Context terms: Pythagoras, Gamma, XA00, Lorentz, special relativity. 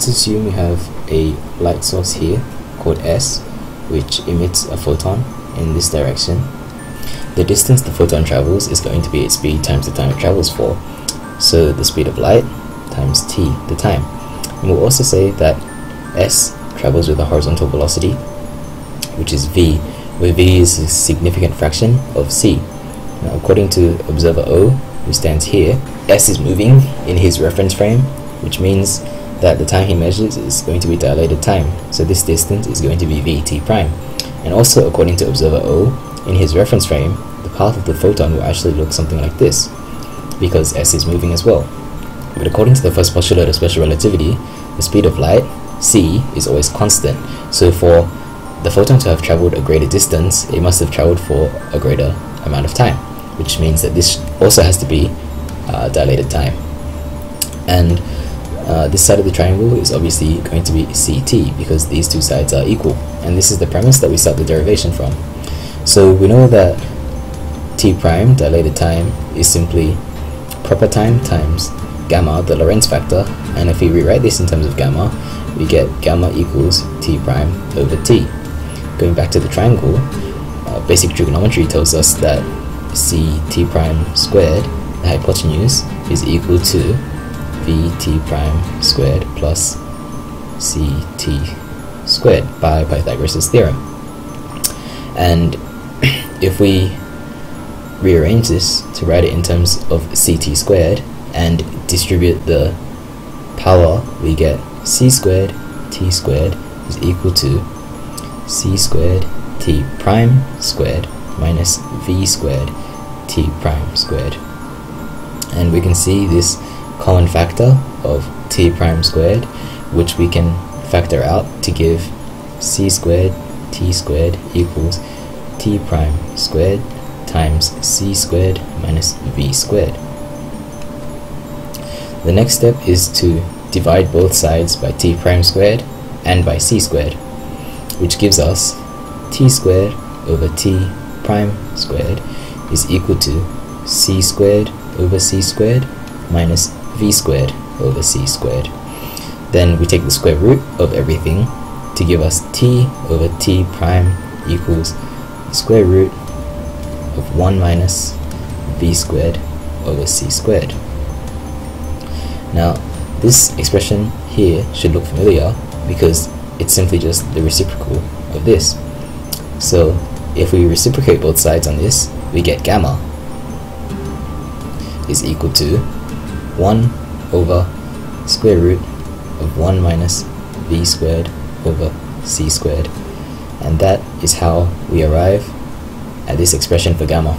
Let's assume you have a light source here called S, which emits a photon in this direction. The distance the photon travels is going to be its speed times the time it travels for, so the speed of light times t, the time. And we'll also say that S travels with a horizontal velocity, which is v, where v is a significant fraction of c. Now, according to observer O, who stands here, S is moving in his reference frame, which means that the time he measures is going to be dilated time, so this distance is going to be vt prime. And also, according to observer O, in his reference frame, the path of the photon will actually look something like this, because S is moving as well. But according to the first postulate of special relativity, the speed of light, c, is always constant, so for the photon to have traveled a greater distance, it must have traveled for a greater amount of time, which means that this also has to be dilated time. And this side of the triangle is obviously going to be ct, because these two sides are equal, and this is the premise that we start the derivation from. So we know that t prime, dilated time, is simply proper time times gamma, the Lorentz factor, and if we rewrite this in terms of gamma, we get gamma equals t prime over t. Going back to the triangle, basic trigonometry tells us that c t prime squared, the hypotenuse, is equal to v t prime squared plus c t squared by Pythagoras' theorem. And if we rearrange this to write it in terms of c t squared and distribute the power, we get c squared t squared is equal to c squared t prime squared minus v squared t prime squared. And we can see this common factor of t prime squared, which we can factor out to give c squared t squared equals t prime squared times c squared minus v squared. The next step is to divide both sides by t prime squared and by c squared, which gives us t squared over t prime squared is equal to c squared over c squared minus v squared over c squared. Then we take the square root of everything to give us t over t prime equals the square root of 1 minus v squared over c squared. Now, this expression here should look familiar because it's simply just the reciprocal of this. So, if we reciprocate both sides on this, we get gamma is equal to 1 over square root of 1 minus v squared over c squared. And that is how we arrive at this expression for gamma.